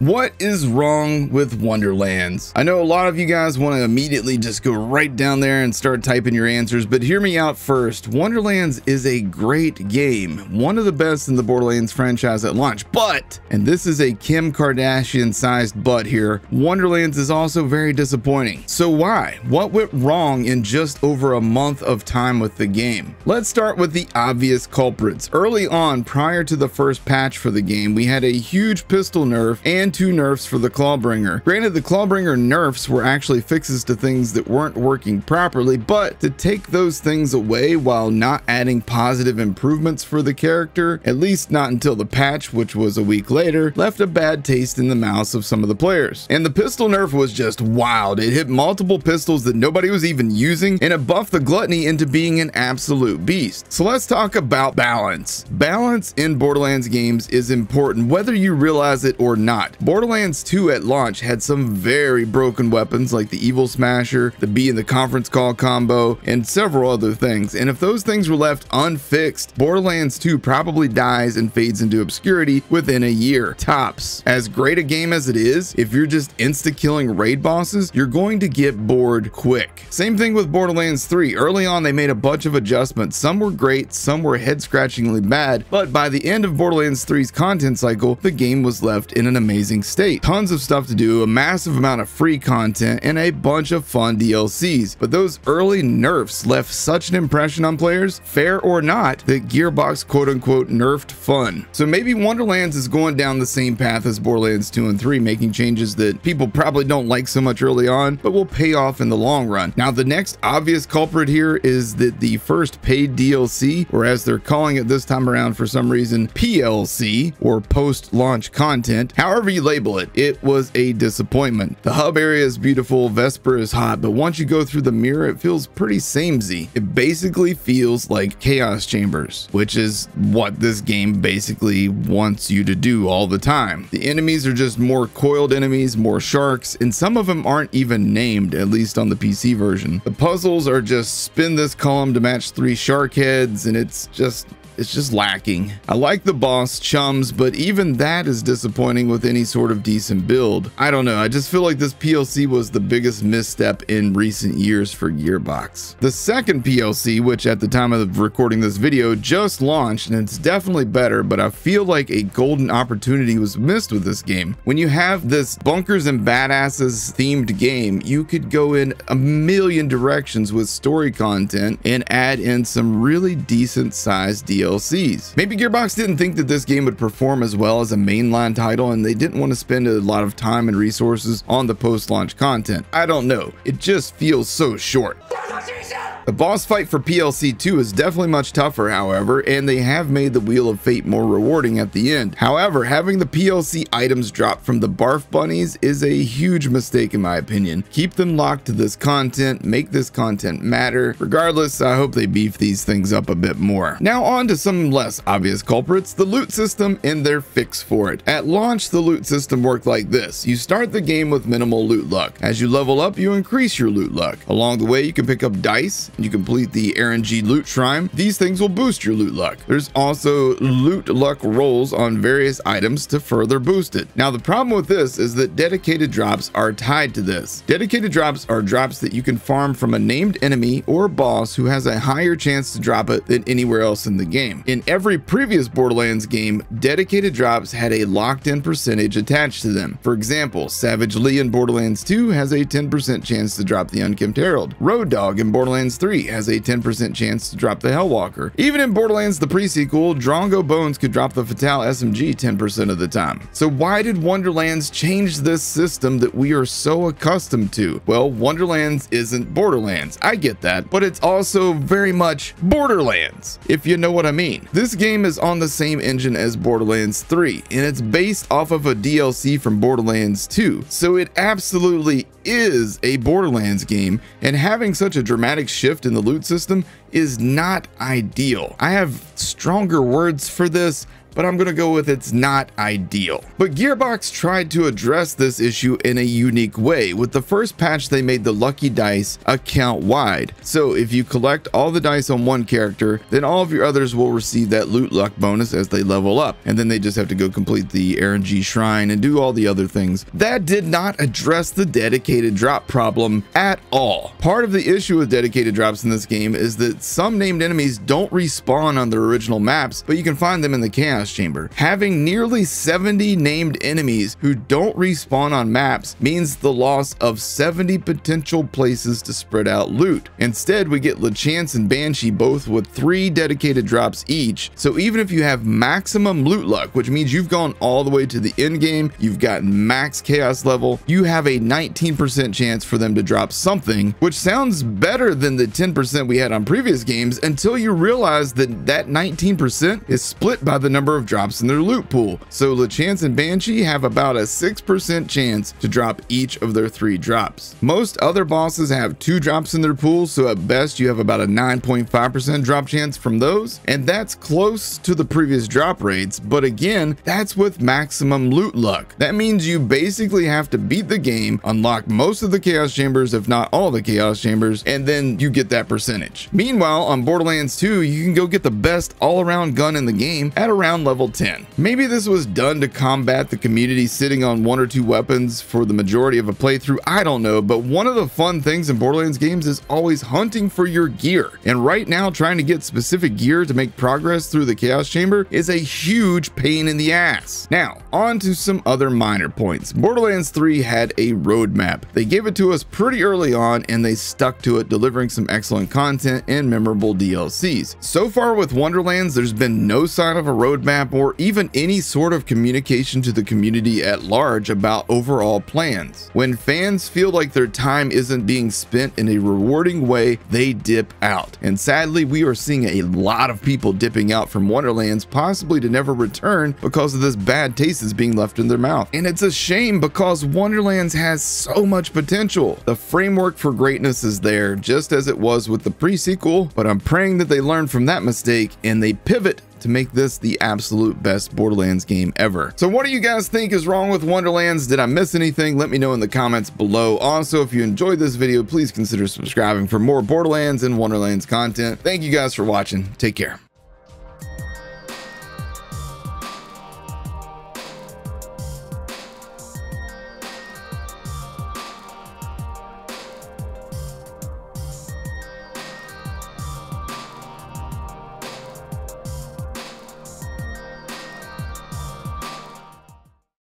What is wrong with Wonderlands? I know a lot of you guys want to immediately just go right down there and start typing your answers, but hear me out first. Wonderlands is a great game, one of the best in the Borderlands franchise at launch, but, and this is a Kim Kardashian-sized but here, Wonderlands is also very disappointing. So why? What went wrong in just over a month of time with the game? Let's start with the obvious culprits. Early on, prior to the first patch for the game, we had a huge pistol nerf and two nerfs for the Clawbringer. Granted, the Clawbringer nerfs were actually fixes to things that weren't working properly, but to take those things away while not adding positive improvements for the character, at least not until the patch, which was a week later, left a bad taste in the mouths of some of the players. And the pistol nerf was just wild. It hit multiple pistols that nobody was even using, and it buffed the gluttony into being an absolute beast. So let's talk about balance. Balance in Borderlands games is important, whether you realize it or not. Borderlands 2 at launch had some very broken weapons like the Evil Smasher, the Bee and the Conference Call combo, and several other things, and if those things were left unfixed, Borderlands 2 probably dies and fades into obscurity within a year, tops. As great a game as it is, if you're just insta-killing raid bosses, you're going to get bored quick. Same thing with Borderlands 3. Early on, they made a bunch of adjustments. Some were great, some were head-scratchingly bad, but by the end of Borderlands 3's content cycle, the game was left in an amazing state. Tons of stuff to do, a massive amount of free content, and a bunch of fun DLCs. But those early nerfs left such an impression on players, fair or not, that Gearbox quote-unquote nerfed fun. So maybe Wonderlands is going down the same path as Borderlands 2 and 3, making changes that people probably don't like so much early on, but will pay off in the long run. Now, the next obvious culprit here is that the first paid DLC, or as they're calling it this time around for some reason, PLC, or post-launch content, however you label it, it was a disappointment. The hub area is beautiful, Vesper is hot, but once you go through the mirror, it feels pretty samey. It basically feels like Chaos Chambers, which is what this game basically wants you to do all the time. The enemies are just more coiled enemies, more sharks, and some of them aren't even named, at least on the PC version. The puzzles are just spin this column to match 3 shark heads, and it's just lacking. I like the boss chums, but even that is disappointing with any sort of decent build. I don't know, I just feel like this PLC was the biggest misstep in recent years for Gearbox. The second PLC, which at the time of recording this video just launched, and it's definitely better, but I feel like a golden opportunity was missed with this game. When you have this Bunkers and Badasses themed game, you could go in a million directions with story content and add in some really decent sized DLC. Maybe Gearbox didn't think that this game would perform as well as a mainline title, and they didn't want to spend a lot of time and resources on the post-launch content. I don't know. It just feels so short. The boss fight for PLC 2 is definitely much tougher, however, and they have made the Wheel of Fate more rewarding at the end. However, having the PLC items drop from the barf bunnies is a huge mistake in my opinion. Keep them locked to this content, make this content matter. Regardless, I hope they beef these things up a bit more. Now on to some less obvious culprits, the loot system and their fix for it. At launch, the loot system worked like this. You start the game with minimal loot luck. As you level up, you increase your loot luck. Along the way, you can pick up dice. You complete the RNG loot shrine. These things will boost your loot luck. There's also loot luck rolls on various items to further boost it. Now the problem with this is that dedicated drops are tied to this. Dedicated drops are drops that you can farm from a named enemy or boss who has a higher chance to drop it than anywhere else in the game. In every previous Borderlands game, dedicated drops had a locked-in percentage attached to them. For example, Savage Lee in Borderlands 2 has a 10% chance to drop the Unkempt Herald. Road Dog in Borderlands 3 has a 10% chance to drop the Hellwalker. Even in Borderlands the pre-sequel, Drongo Bones could drop the Fatale SMG 10% of the time. So why did Wonderlands change this system that we are so accustomed to? Well, Wonderlands isn't Borderlands, I get that, but it's also very much Borderlands, if you know what I mean. This game is on the same engine as Borderlands 3, and it's based off of a DLC from Borderlands 2, so it absolutely is a Borderlands game, and having such a dramatic shift in the loot system is not ideal. I have stronger words for this. but I'm gonna go with it's not ideal. But Gearbox tried to address this issue in a unique way. With the first patch, they made the lucky dice account wide. So if you collect all the dice on one character, then all of your others will receive that loot luck bonus as they level up. And then they just have to go complete the RNG shrine and do all the other things. That did not address the dedicated drop problem at all. Part of the issue with dedicated drops in this game is that some named enemies don't respawn on their original maps, but you can find them in the Chaos Chamber. Having nearly 70 named enemies who don't respawn on maps means the loss of 70 potential places to spread out loot. Instead, we get Lachance and Banshee both with 3 dedicated drops each, so even if you have maximum loot luck, which means you've gone all the way to the end game, you've gotten max chaos level, you have a 19% chance for them to drop something, which sounds better than the 10% we had on previous games until you realize that that 19% is split by the number of drops in their loot pool. So Lachance and Banshee have about a 6% chance to drop each of their 3 drops. Most other bosses have 2 drops in their pool, so at best you have about a 9.5% drop chance from those, and that's close to the previous drop rates, but again, that's with maximum loot luck. That means you basically have to beat the game, unlock most of the Chaos Chambers, if not all the Chaos Chambers, and then you get that percentage. Meanwhile, on Borderlands 2, you can go get the best all-around gun in the game at around level 10. Maybe this was done to combat the community sitting on 1 or 2 weapons for the majority of a playthrough, I don't know, but one of the fun things in Borderlands games is always hunting for your gear, and right now trying to get specific gear to make progress through the Chaos Chamber is a huge pain in the ass. Now, on to some other minor points. Borderlands 3 had a roadmap. They gave it to us pretty early on and they stuck to it, delivering some excellent content and memorable DLCs. So far with Wonderlands, there's been no sign of a roadmap or even any sort of communication to the community at large about overall plans. When fans feel like their time isn't being spent in a rewarding way, they dip out. And sadly, we are seeing a lot of people dipping out from Wonderlands, possibly to never return because of this bad taste that's being left in their mouth. And it's a shame because Wonderlands has so much potential. The framework for greatness is there, just as it was with the pre-sequel, but I'm praying that they learn from that mistake and they pivot to make this the absolute best Borderlands game ever. So what do you guys think is wrong with Wonderlands? Did I miss anything? Let me know in the comments below. Also, if you enjoyed this video, please consider subscribing for more Borderlands and Wonderlands content. Thank you guys for watching. Take care.